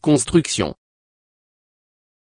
Construction.